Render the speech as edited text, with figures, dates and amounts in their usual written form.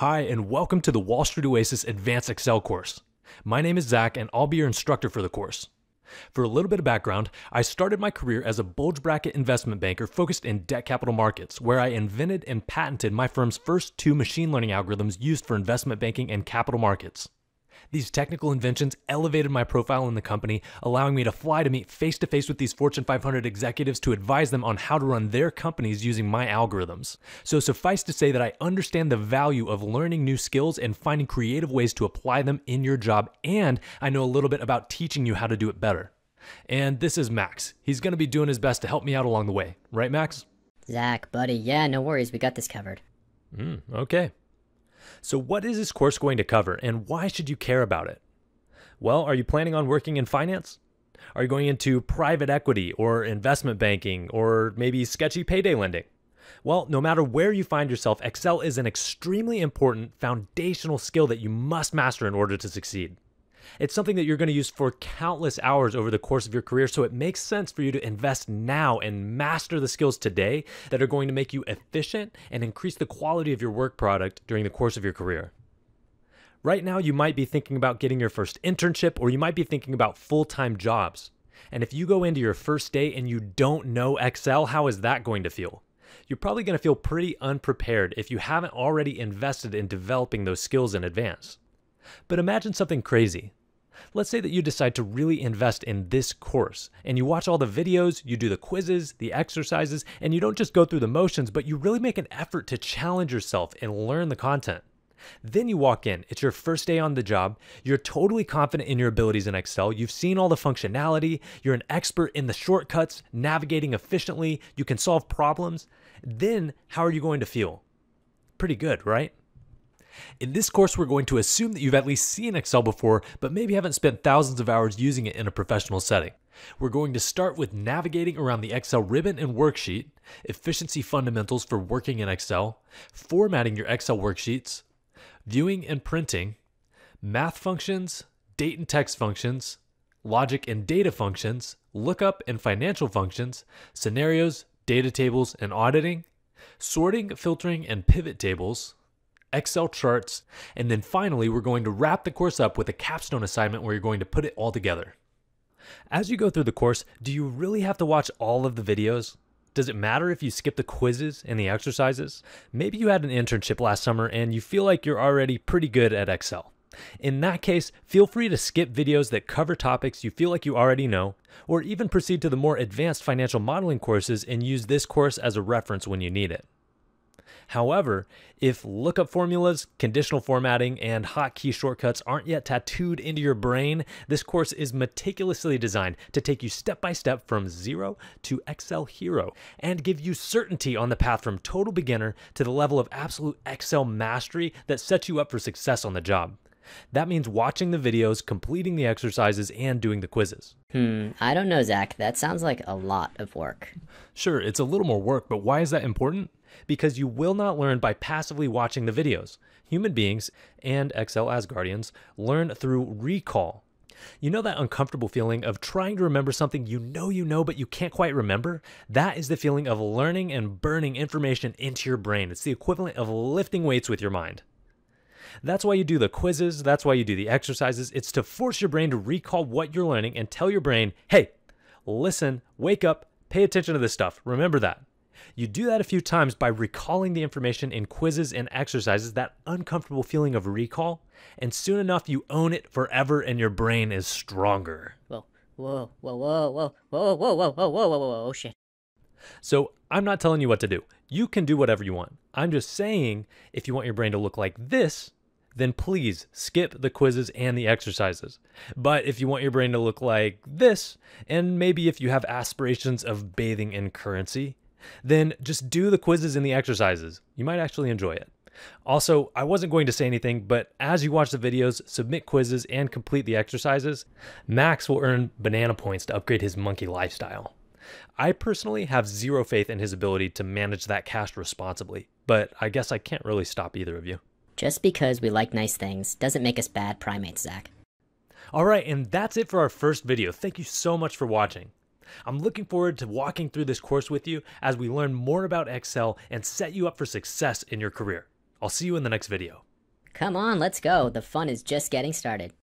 Hi, and welcome to the Wall Street Oasis Advanced Excel course. My name is Zach, and I'll be your instructor for the course. For a little bit of background, I started my career as a bulge bracket investment banker focused in debt capital markets, where I invented and patented my firm's first two machine learning algorithms used for investment banking and capital markets. These technical inventions elevated my profile in the company, allowing me to fly to meet face-to-face with these Fortune 500 executives to advise them on how to run their companies using my algorithms. So suffice to say that I understand the value of learning new skills and finding creative ways to apply them in your job, and I know a little bit about teaching you how to do it better. And this is Max. He's going to be doing his best to help me out along the way. Right, Max? Zach, buddy, yeah, no worries. We got this covered. Okay. So what is this course going to cover, and why should you care about it? Well, are you planning on working in finance? Are you going into private equity or investment banking or maybe sketchy payday lending? Well, no matter where you find yourself, Excel is an extremely important foundational skill that you must master in order to succeed. It's something that you're going to use for countless hours over the course of your career, so it makes sense for you to invest now and master the skills today that are going to make you efficient and increase the quality of your work product during the course of your career. Right now, you might be thinking about getting your first internship, or you might be thinking about full-time jobs. And if you go into your first day and you don't know Excel, how is that going to feel? You're probably going to feel pretty unprepared if you haven't already invested in developing those skills in advance. But imagine something crazy. Let's say that you decide to really invest in this course, and you watch all the videos, you do the quizzes, the exercises, and you don't just go through the motions, but you really make an effort to challenge yourself and learn the content. Then you walk in, it's your first day on the job, you're totally confident in your abilities in Excel, you've seen all the functionality, you're an expert in the shortcuts, navigating efficiently, you can solve problems. Then how are you going to feel? Pretty good, right? In this course, we're going to assume that you've at least seen Excel before, but maybe haven't spent thousands of hours using it in a professional setting. We're going to start with navigating around the Excel ribbon and worksheet, efficiency fundamentals for working in Excel, formatting your Excel worksheets, viewing and printing, math functions, date and text functions, logic and data functions, lookup and financial functions, scenarios, data tables and auditing, sorting, filtering, and pivot tables, Excel charts, and then finally, we're going to wrap the course up with a capstone assignment where you're going to put it all together. As you go through the course, do you really have to watch all of the videos? Does it matter if you skip the quizzes and the exercises? Maybe you had an internship last summer and you feel like you're already pretty good at Excel. In that case, feel free to skip videos that cover topics you feel like you already know, or even proceed to the more advanced financial modeling courses and use this course as a reference when you need it. However, if lookup formulas, conditional formatting, and hotkey shortcuts aren't yet tattooed into your brain, this course is meticulously designed to take you step by step from zero to Excel hero and give you certainty on the path from total beginner to the level of absolute Excel mastery that sets you up for success on the job. That means watching the videos, completing the exercises, and doing the quizzes. I don't know, Zach. That sounds like a lot of work. Sure, it's a little more work, but why is that important? Because you will not learn by passively watching the videos. Human beings, and Excel as guardians, learn through recall. You know that uncomfortable feeling of trying to remember something you know but you can't quite remember? That is the feeling of learning and burning information into your brain. It's the equivalent of lifting weights with your mind. That's why you do the quizzes, that's why you do the exercises. It's to force your brain to recall what you're learning and tell your brain, hey, listen, wake up, pay attention to this stuff, remember that. You do that a few times by recalling the information in quizzes and exercises, that uncomfortable feeling of recall, and soon enough you own it forever and your brain is stronger. Whoa, shit. So I'm not telling you what to do. You can do whatever you want. I'm just saying, if you want your brain to look like this, then please skip the quizzes and the exercises. But if you want your brain to look like this, and maybe if you have aspirations of bathing in currency, then just do the quizzes and the exercises. You might actually enjoy it. Also, I wasn't going to say anything, but as you watch the videos, submit quizzes, and complete the exercises, Max will earn banana points to upgrade his monkey lifestyle. I personally have zero faith in his ability to manage that cash responsibly, but I guess I can't really stop either of you. Just because we like nice things doesn't make us bad primates, Zach. All right, and that's it for our first video. Thank you so much for watching. I'm looking forward to walking through this course with you as we learn more about Excel and set you up for success in your career. I'll see you in the next video. Come on, let's go. The fun is just getting started.